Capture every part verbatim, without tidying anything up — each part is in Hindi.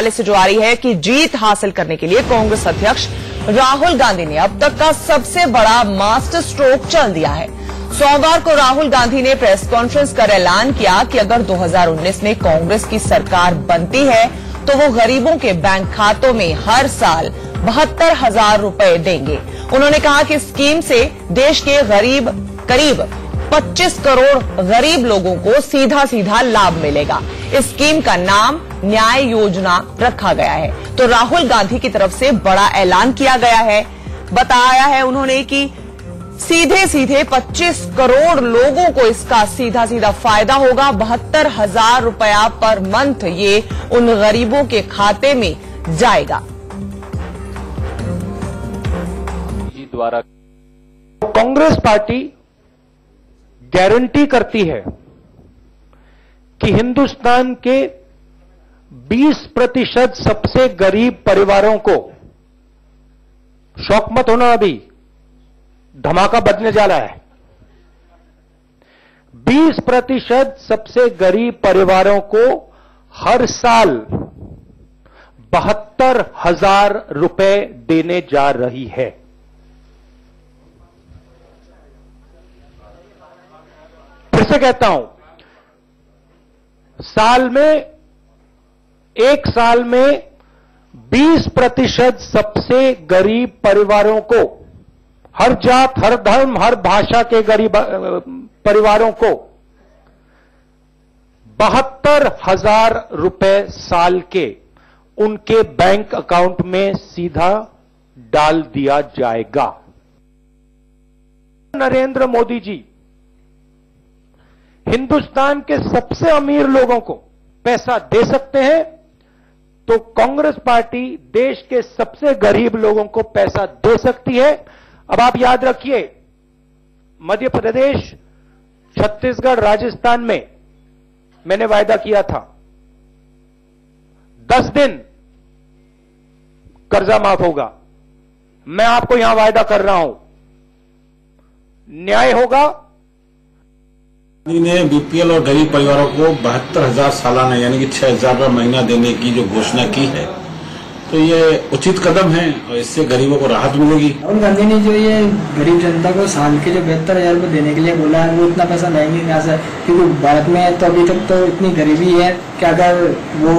कार्यालय से जो आ रही है कि जीत हासिल करने के लिए कांग्रेस अध्यक्ष राहुल गांधी ने अब तक का सबसे बड़ा मास्टर स्ट्रोक चल दिया है। सोमवार को राहुल गांधी ने प्रेस कॉन्फ्रेंस कर ऐलान किया कि अगर दो हज़ार उन्नीस में कांग्रेस की सरकार बनती है तो वो गरीबों के बैंक खातों में हर साल बहत्तर हजार रूपये देंगे। उन्होंने कहा कि स्कीम से देश के गरीब करीब पच्चीस करोड़ गरीब लोगों को सीधा सीधा लाभ मिलेगा। इस स्कीम का नाम न्याय योजना रखा गया है। तो राहुल गांधी की तरफ से बड़ा ऐलान किया गया है। बताया है उन्होंने कि सीधे सीधे पच्चीस करोड़ लोगों को इसका सीधा सीधा फायदा होगा। बहत्तर हजार रुपया पर मंथ ये उन गरीबों के खाते में जाएगा। द्वारा कांग्रेस पार्टी गारंटी करती है कि हिंदुस्तान के बीस प्रतिशत सबसे गरीब परिवारों को, शौक मत होना अभी धमाका बजने जा रहा है, बीस प्रतिशत सबसे गरीब परिवारों को हर साल बहत्तर हजार रुपए देने जा रही है। फिर से कहता हूं, साल में एक साल में बीस प्रतिशत सबसे गरीब परिवारों को, हर जात हर धर्म हर भाषा के गरीब परिवारों को बहत्तर हजार रुपए साल के उनके बैंक अकाउंट में सीधा डाल दिया जाएगा। नरेंद्र मोदी जी हिंदुस्तान के सबसे अमीर लोगों को पैसा दे सकते हैं तो कांग्रेस पार्टी देश के सबसे गरीब लोगों को पैसा दे सकती है। अब आप याद रखिए, मध्य प्रदेश, छत्तीसगढ़, राजस्थान में मैंने वायदा किया था दस दिन कर्जा माफ होगा। मैं आपको यहां वायदा कर रहा हूं, न्याय होगा। ने बीपीएल और गरीब परिवारों को बहत्तर हजार सालाना यानी कि छह हजार रुपये महीना देने की जो घोषणा की है तो ये उचित कदम है और इससे गरीबों को राहत मिलेगी। राहुल गांधी ने जो ये गरीब जनता को साल के जो बहत्तर हजार रुपये देने के लिए बोला है वो इतना पैसा नहीं कहा सर, क्योंकि भारत में तो अभी तक तो इतनी गरीबी है कि अगर वो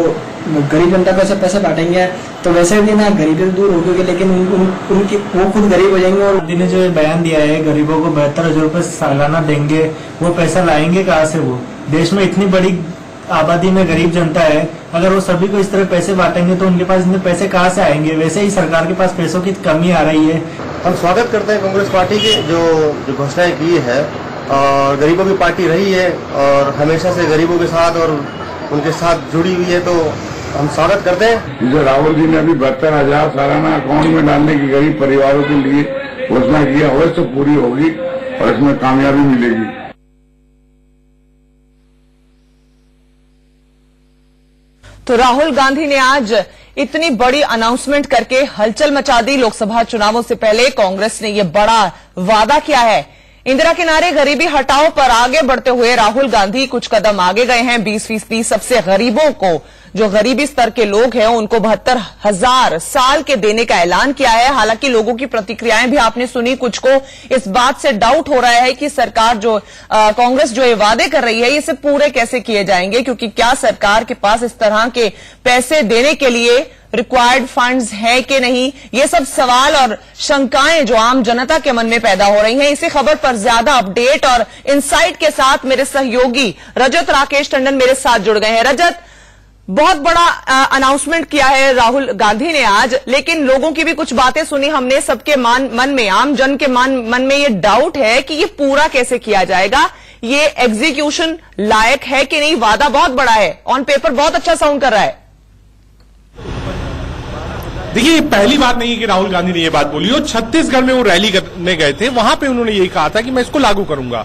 गरीब जनता को ऐसा पैसा बांटेंगे तो वैसे भी ना गरीबी दूर हो गई, लेकिन उनकी वो खुद गरीब हो जाएंगे। और गांधी ने जो बयान दिया है गरीबों को बहत्तर हजार रुपये सालाना देंगे, वो पैसा लाएंगे कहाँ से? वो देश में इतनी बड़ी आबादी में गरीब जनता है, अगर वो सभी को इस तरह पैसे बांटेंगे तो उनके पास इतने पैसे कहाँ से आएंगे? वैसे ही सरकार के पास पैसों की कमी आ रही है। हम स्वागत करते हैं कांग्रेस पार्टी की जो जो घोषणाएं की है, और गरीबों की पार्टी रही है और हमेशा से गरीबों के साथ और उनके साथ जुड़ी हुई है, तो हम स्वागत करते हैं। जो राहुल जी ने अभी बहत्तर हजार सालाना अकाउंट में डालने की गरीब परिवारों के लिए घोषणा किया हो तो पूरी होगी और इसमें कामयाबी मिलेगी। तो राहुल गांधी ने आज इतनी बड़ी अनाउंसमेंट करके हलचल मचा दी। लोकसभा चुनावों से पहले कांग्रेस ने ये बड़ा वादा किया है। इंदिरा के नारे गरीबी हटाओ पर आगे बढ़ते हुए राहुल गांधी कुछ कदम आगे गए हैं। बीस फीसदी सबसे गरीबों को, जो गरीबी स्तर के लोग हैं, उनको बहत्तर हजार साल के देने का ऐलान किया है। हालांकि लोगों की प्रतिक्रियाएं भी आपने सुनी। कुछ को इस बात से डाउट हो रहा है कि सरकार जो कांग्रेस जो ये वादे कर रही है इसे पूरे कैसे किए जाएंगे, क्योंकि क्या सरकार के पास इस तरह के पैसे देने के लिए रिक्वायर्ड फंड्स है कि नहीं। ये सब सवाल और शंकाएं जो आम जनता के मन में पैदा हो रही हैं। इसी खबर पर ज्यादा अपडेट और इनसाइट के साथ मेरे सहयोगी रजत राकेश टंडन मेरे साथ जुड़ गए हैं। रजत, बहुत बड़ा अनाउंसमेंट किया है राहुल गांधी ने आज, लेकिन लोगों की भी कुछ बातें सुनी हमने। सबके मन में, आम जन के मन मन में ये डाउट है कि ये पूरा कैसे किया जाएगा, ये एग्जीक्यूशन लायक है कि नहीं। वादा बहुत बड़ा है, ऑन पेपर बहुत अच्छा साउंड कर रहा है। देखिए, पहली बात नहीं है कि राहुल गांधी ने ये बात बोली हो। छत्तीसगढ़ में वो रैली करने गए थे, वहां पे उन्होंने यही कहा था कि मैं इसको लागू करूंगा।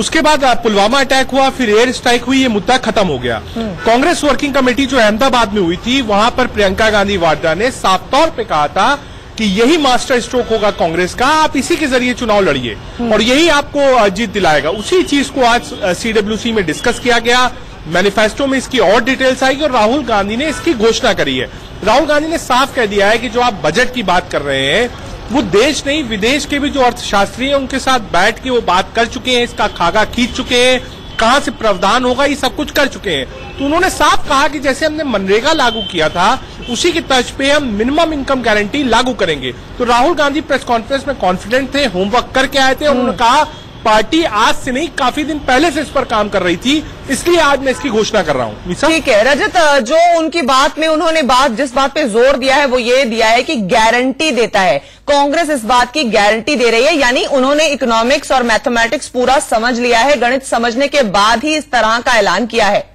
उसके बाद पुलवामा अटैक हुआ, फिर एयर स्ट्राइक हुई, ये मुद्दा खत्म हो गया। कांग्रेस वर्किंग कमेटी जो अहमदाबाद में हुई थी, वहां पर प्रियंका गांधी वाड्रा ने साफ तौर पर कहा था कि यही मास्टर स्ट्रोक होगा कांग्रेस का, आप इसी के जरिए चुनाव लड़िए और यही आपको जीत दिलाएगा। उसी चीज को आज सी डब्ल्यू सी में डिस्कस किया गया। मैनिफेस्टो में इसकी और डिटेल्स आएगी और राहुल गांधी ने इसकी घोषणा करी है। राहुल गांधी ने साफ कह दिया है कि जो आप बजट की बात कर रहे हैं वो देश नहीं विदेश के भी जो अर्थशास्त्री हैं उनके साथ बैठ के वो बात कर चुके हैं, इसका खाका खींच चुके हैं, कहां से प्रावधान होगा ये सब कुछ कर चुके हैं। तो उन्होंने साफ कहा कि जैसे हमने मनरेगा लागू किया था उसी की तर्ज पे हम मिनिमम इनकम गारंटी लागू करेंगे। तो राहुल गांधी प्रेस कॉन्फ्रेंस में कॉन्फिडेंट थे, होमवर्क करके आए थे और उन्होंने कहा पार्टी आज से नहीं काफी दिन पहले से इस पर काम कर रही थी, इसलिए आज मैं इसकी घोषणा कर रहा हूँ। ठीक है रजत, जो उनकी बात में उन्होंने बात जिस बात पे जोर दिया है वो ये दिया है कि गारंटी देता है, कांग्रेस इस बात की गारंटी दे रही है, यानी उन्होंने इकोनॉमिक्स और मैथमेटिक्स पूरा समझ लिया है, गणित समझने के बाद ही इस तरह का ऐलान किया है।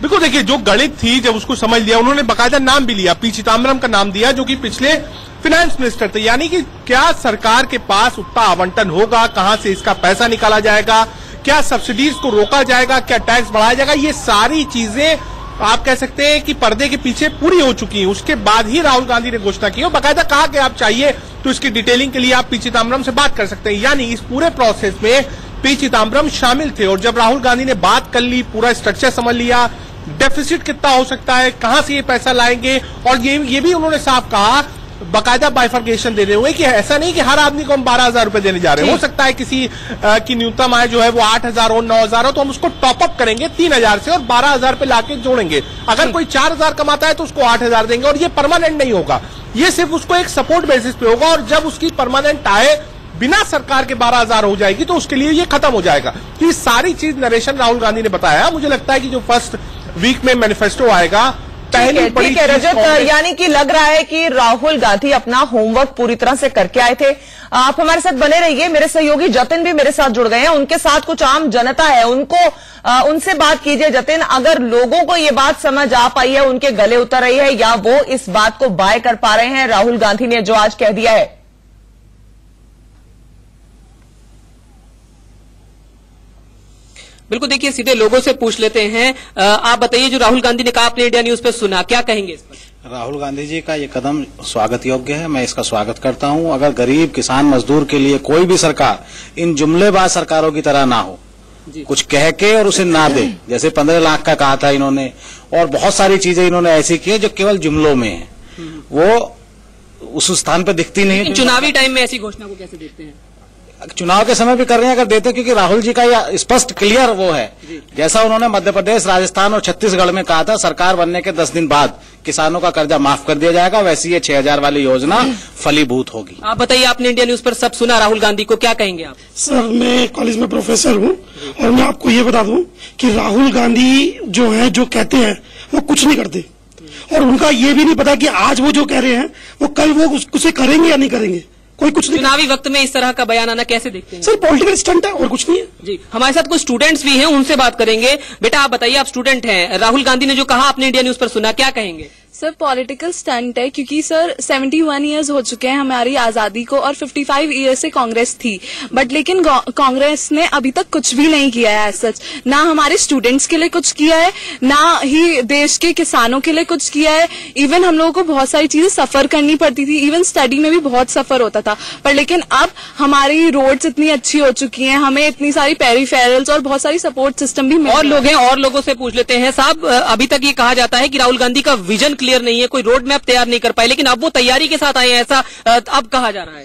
बिल्कुल, देखिए जो गणित थी जब उसको समझ लिया, उन्होंने बाकायदा नाम भी लिया, पी चिदम्बरम का नाम दिया जो कि पिछले फाइनेंस मिनिस्टर थे, यानी कि क्या सरकार के पास उतना आवंटन होगा, कहां से इसका पैसा निकाला जाएगा, क्या सब्सिडीज को रोका जाएगा, क्या टैक्स बढ़ाया जाएगा, ये सारी चीजें आप कह सकते हैं कि पर्दे के पीछे पूरी हो चुकी है। उसके बाद ही राहुल गांधी ने घोषणा की और बाकायदा कहा कि आप चाहिए तो इसकी डिटेलिंग के लिए आप पी चिदम्बरम से बात कर सकते हैं, यानी इस पूरे प्रोसेस में पी चिदम्बरम शामिल थे। और जब राहुल गांधी ने बात कर ली, पूरा स्ट्रक्चर समझ लिया, डेफिसिट कितना हो सकता है, कहां से ये पैसा लाएंगे, और ये ये भी उन्होंने साफ कहा बाकायदा बाइफर्केशन दे रहे हुए कि ऐसा नहीं कि हर आदमी को हम बारह हजार रुपए देने जा रहे हैं, हो सकता है किसी आ, की न्यूनतम आय जो है वो आठ हजार हो, नौ हजार हो, तो हम उसको टॉपअप करेंगे तीन हजार से और बारह हजार पे लाके जोड़ेंगे। अगर कोई चार हजार कमाता है तो उसको आठ हजार देंगे और ये परमानेंट नहीं होगा, ये सिर्फ उसको एक सपोर्ट बेसिस पे होगा और जब उसकी परमानेंट आय बिना सरकार के बारह हजार हो जाएगी तो उसके लिए ये खत्म हो जाएगा। तो ये सारी चीज नरेशन राहुल गांधी ने बताया। मुझे लगता है कि जो फर्स्ट वीक में मैनिफेस्टो आएगा पहले ठीक है रजत, यानी कि लग रहा है कि राहुल गांधी अपना होमवर्क पूरी तरह से करके आए थे। आप हमारे साथ बने रहिए, मेरे सहयोगी जतिन भी मेरे साथ जुड़ गए हैं, उनके साथ कुछ आम जनता है, उनको आ, उनसे बात कीजिए। जतिन, अगर लोगों को ये बात समझ आ पाई है, उनके गले उतर रही है, या वो इस बात को बाय कर पा रहे हैं राहुल गांधी ने जो आज कह दिया है? बिल्कुल, देखिए सीधे लोगों से पूछ लेते हैं। आप बताइए, जो राहुल गांधी ने कहा आपने इंडिया न्यूज पे सुना, क्या कहेंगे इस पर? राहुल गांधी जी का ये कदम स्वागत योग्य है, मैं इसका स्वागत करता हूं। अगर गरीब किसान मजदूर के लिए कोई भी सरकार इन जुमलेबाज सरकारों की तरह ना हो, कुछ कह के और उसे ना दे, जैसे पंद्रह लाख का कहा था इन्होंने, और बहुत सारी चीजें इन्होंने ऐसी की है जो केवल जुमलों में है, वो उस स्थान पर दिखती नहीं। चुनावी टाइम में ऐसी घोषणा को कैसे देखते हैं? चुनाव के समय भी कर रहे हैं अगर देते, क्योंकि राहुल जी का यह स्पष्ट क्लियर वो है, जैसा उन्होंने मध्य प्रदेश, राजस्थान और छत्तीसगढ़ में कहा था सरकार बनने के दस दिन बाद किसानों का कर्जा माफ कर दिया जाएगा, वैसी ये छह हजार वाली योजना फलीभूत होगी। आप बताइए, आपने इंडिया न्यूज पर सब सुना राहुल गांधी को, क्या कहेंगे आप? सर, मैं कॉलेज में प्रोफेसर हूँ और मैं आपको ये बता दूँ की राहुल गांधी जो है जो कहते हैं वो कुछ नहीं करते, और उनका ये भी नहीं पता की आज वो जो कह रहे हैं वो कल वो उसे करेंगे या नहीं करेंगे, कोई कुछ नहीं। चुनावी वक्त में इस तरह का बयान आना कैसे देखते हैं? सर पॉलिटिकल स्टंट है और कुछ नहीं है। जी, हमारे साथ कुछ स्टूडेंट्स भी हैं, उनसे बात करेंगे। बेटा आप बताइए, आप स्टूडेंट हैं, राहुल गांधी ने जो कहा आपने इंडिया न्यूज पर सुना, क्या कहेंगे? सर पॉलिटिकल स्टंट है, क्योंकि सर इकहत्तर इयर्स हो चुके हैं हमारी आजादी को और पचपन इयर्स से कांग्रेस थी, बट लेकिन कांग्रेस ने अभी तक कुछ भी नहीं किया है, सच ना हमारे स्टूडेंट्स के लिए कुछ किया है, ना ही देश के किसानों के लिए कुछ किया है। इवन हम लोगों को बहुत सारी चीजें सफर करनी पड़ती थी, इवन स्टडी में भी बहुत सफर होता था, पर लेकिन अब हमारी रोड्स इतनी अच्छी हो चुकी हैं, हमें इतनी सारी पेरिफेरल्स और बहुत सारी सपोर्ट सिस्टम भी मिल और लोग हैं। और लोगों से पूछ लेते हैं। साहब, अभी तक ये कहा जाता है कि राहुल गांधी का विजन क्लियर नहीं है, कोई रोड मैप तैयार नहीं कर पाए, लेकिन अब वो तैयारी के साथ आए हैं, ऐसा अब कहा जा रहा है।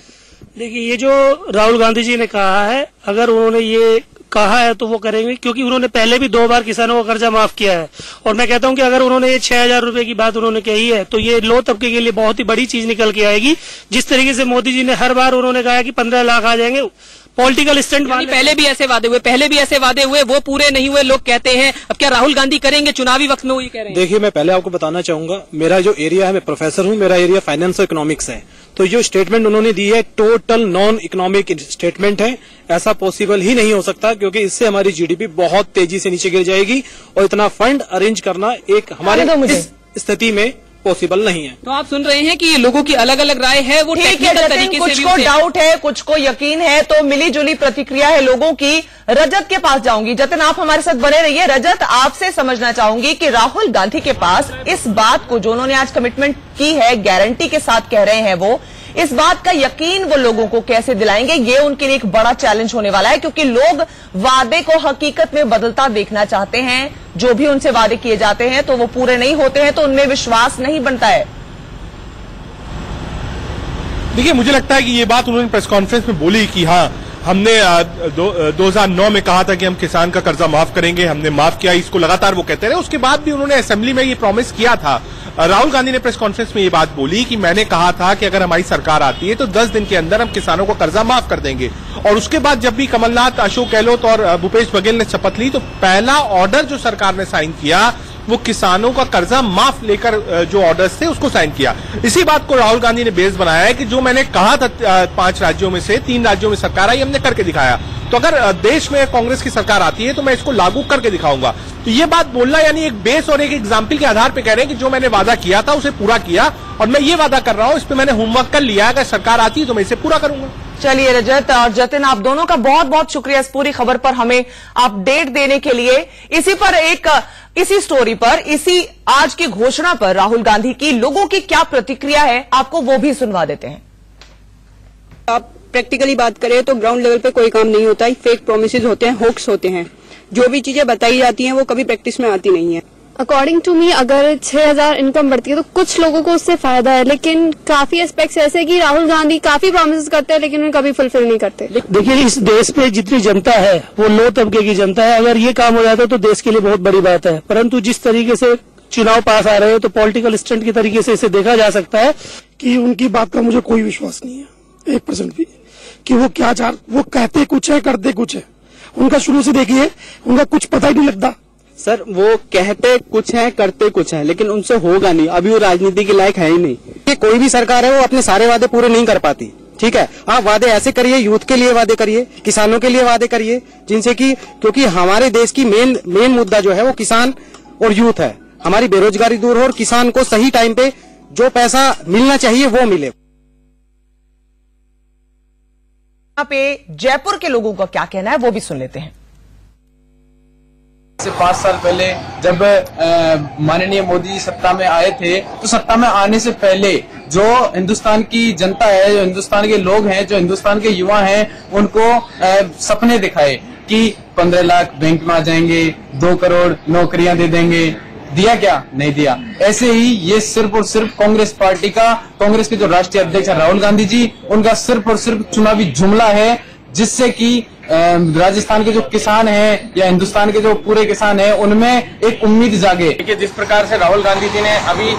देखिए, ये जो राहुल गांधी जी ने कहा है, अगर उन्होंने ये कहा है तो वो करेंगे, क्योंकि उन्होंने पहले भी दो बार किसानों का कर्जा माफ किया है। और मैं कहता हूं कि अगर उन्होंने ये छह हजार रूपये की बात उन्होंने कही है तो ये लो तबके के लिए बहुत ही बड़ी चीज निकल के आएगी। जिस तरीके से मोदी जी ने हर बार उन्होंने कहा कि पंद्रह लाख आ जाएंगे, पॉलिटिकल स्टंट वाले पहले भी ऐसे वादे हुए पहले भी ऐसे वादे हुए वो पूरे नहीं हुए, लोग कहते हैं। अब क्या राहुल गांधी करेंगे चुनावी वक्त में, वो ये कह रहे हैं? देखिए, मैं पहले आपको बताना चाहूंगा, मेरा जो एरिया है, मैं प्रोफेसर हूँ, मेरा एरिया फाइनेंस और इकोनॉमिक्स है, तो जो स्टेटमेंट उन्होंने दी है टोटल नॉन इकोनॉमिक स्टेटमेंट है, ऐसा पॉसिबल ही नहीं हो सकता, क्योंकि इससे हमारी जीडीपी बहुत तेजी से नीचे गिर जाएगी और इतना फंड अरेंज करना एक हमारे स्थिति में पॉसिबल नहीं है। तो आप सुन रहे हैं कि ये लोगों की अलग अलग राय है, वो टेक्निकल तरीके से कुछ को डाउट है, कुछ को यकीन है, तो मिली जुली प्रतिक्रिया है लोगों की। रजत के पास जाऊंगी, जतिन आप हमारे साथ बने रहिए। रजत, आपसे समझना चाहूंगी कि राहुल गांधी के पास इस बात को जो उन्होंने आज कमिटमेंट की है, गारंटी के साथ कह रहे हैं वो, इस बात का यकीन वो लोगों को कैसे दिलाएंगे, ये उनके लिए एक बड़ा चैलेंज होने वाला है, क्योंकि लोग वादे को हकीकत में बदलता देखना चाहते हैं। जो भी उनसे वादे किए जाते हैं तो वो पूरे नहीं होते हैं, तो उनमें विश्वास नहीं बनता है। देखिए, मुझे लगता है कि ये बात उन्होंने प्रेस कॉन्फ्रेंस में बोली कि हाँ, हमने दो हज़ार नौ में कहा था कि हम किसान का कर्जा माफ करेंगे, हमने माफ किया, इसको लगातार वो कहते रहे। उसके बाद भी उन्होंने असेंबली में ये प्रॉमिस किया था। राहुल गांधी ने प्रेस कॉन्फ्रेंस में ये बात बोली कि मैंने कहा था कि अगर हमारी सरकार आती है तो दस दिन के अंदर हम किसानों को कर्जा माफ कर देंगे। और उसके बाद जब भी कमलनाथ, अशोक गहलोत और भूपेश बघेल ने शपथ ली तो पहला ऑर्डर जो सरकार ने साइन किया वो किसानों का कर्जा माफ लेकर जो ऑर्डर्स थे उसको साइन किया। इसी बात को राहुल गांधी ने बेस बनाया है कि जो मैंने कहा था, पांच राज्यों में से तीन राज्यों में सरकार आई, हमने करके दिखाया, तो अगर देश में कांग्रेस की सरकार आती है तो मैं इसको लागू करके दिखाऊंगा। तो ये बात बोलना यानी एक बेस और एक एग्जाम्पल के आधार पर कह रहे हैं कि जो मैंने वादा किया था उसे पूरा किया, और मैं ये वादा कर रहा हूँ, इस पर मैंने होमवर्क कर लिया है, अगर सरकार आती है तो मैं इसे पूरा करूंगा। चलिए रजत और जतिन, आप दोनों का बहुत बहुत शुक्रिया इस पूरी खबर पर हमें अपडेट देने के लिए। इसी पर एक इसी स्टोरी पर, इसी आज की घोषणा पर राहुल गांधी की लोगों की क्या प्रतिक्रिया है, आपको वो भी सुनवा देते हैं। आप प्रैक्टिकली बात करें तो ग्राउंड लेवल पे कोई काम नहीं होता है, फेक प्रोमिसेज होते हैं, होक्स होते हैं, जो भी चीजें बताई जाती हैं वो कभी प्रैक्टिस में आती नहीं है। अकॉर्डिंग टू मी अगर छह हज़ार इनकम बढ़ती है तो कुछ लोगों को उससे फायदा है, लेकिन काफी एस्पेक्ट्स ऐसे हैं कि राहुल गांधी काफी प्रॉमिसेस करते हैं लेकिन उन्हें कभी फुलफिल नहीं करते। देखिए, इस देश पे जितनी जनता है वो नो तबके की जनता है, अगर ये काम हो जाता है तो देश के लिए बहुत बड़ी बात है। परंतु जिस तरीके से चुनाव पास आ रहे हो तो पॉलिटिकल स्टंट के तरीके से इसे देखा जा सकता है कि उनकी बात का मुझे कोई विश्वास नहीं है एक परसेंट भी, कि वो क्या चाह वो कहते कुछ है करते कुछ है। उनका शुरू से देखिए, उनका कुछ पता ही नहीं लगता। सर, वो कहते कुछ है करते कुछ है, लेकिन उनसे होगा नहीं, अभी वो राजनीति के लायक है ही नहीं। कि कोई भी सरकार है वो अपने सारे वादे पूरे नहीं कर पाती, ठीक है। आप वादे ऐसे करिए, यूथ के लिए वादे करिए, किसानों के लिए वादे करिए, जिनसे कि, क्योंकि हमारे देश की मेन मेन मुद्दा जो है वो किसान और यूथ है। हमारी बेरोजगारी दूर हो और किसान को सही टाइम पे जो पैसा मिलना चाहिए वो मिले। पे जयपुर के लोगों का क्या कहना है वो भी सुन लेते हैं। से पाँच साल पहले जब माननीय मोदी सत्ता में आए थे तो सत्ता में आने से पहले जो हिंदुस्तान की जनता है, जो हिंदुस्तान के लोग हैं, जो हिंदुस्तान के युवा हैं, उनको आ, सपने दिखाए कि पंद्रह लाख बैंक में आ जाएंगे, दो करोड़ नौकरियां दे देंगे। दिया क्या? नहीं दिया। ऐसे ही ये सिर्फ और सिर्फ कांग्रेस पार्टी का, कांग्रेस के जो राष्ट्रीय अध्यक्ष है राहुल गांधी जी, उनका सिर्फ और सिर्फ चुनावी जुमला है, जिससे कि राजस्थान के जो किसान हैं या हिंदुस्तान के जो पूरे किसान हैं उनमें एक उम्मीद जागे। देखिए, जिस प्रकार से राहुल गांधी जी ने अभी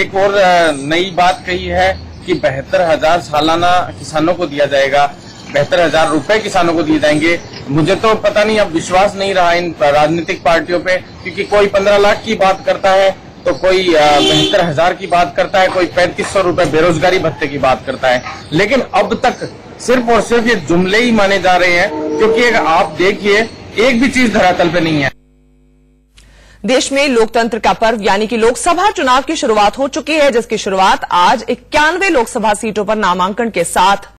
एक और नई बात कही है कि बहत्तर हजार सालाना किसानों को दिया जाएगा, बहत्तर हजार रूपये किसानों को दिए जाएंगे। मुझे तो पता नहीं, अब विश्वास नहीं रहा इन राजनीतिक पार्टियों पे, क्योंकि कोई पंद्रह लाख की बात करता है तो कोई बहत्तर हजार की बात करता है, कोई पैंतीस सौ रूपये बेरोजगारी भत्ते की बात करता है। लेकिन अब तक सिर्फ और सिर्फ ये जुमले ही माने जा रहे हैं, क्योंकि अगर आप देखिए एक भी चीज धरातल पे नहीं है। देश में लोकतंत्र का पर्व यानी कि लोकसभा चुनाव की शुरुआत हो चुकी है, जिसकी शुरुआत आज इक्यानवे लोकसभा सीटों पर नामांकन के साथ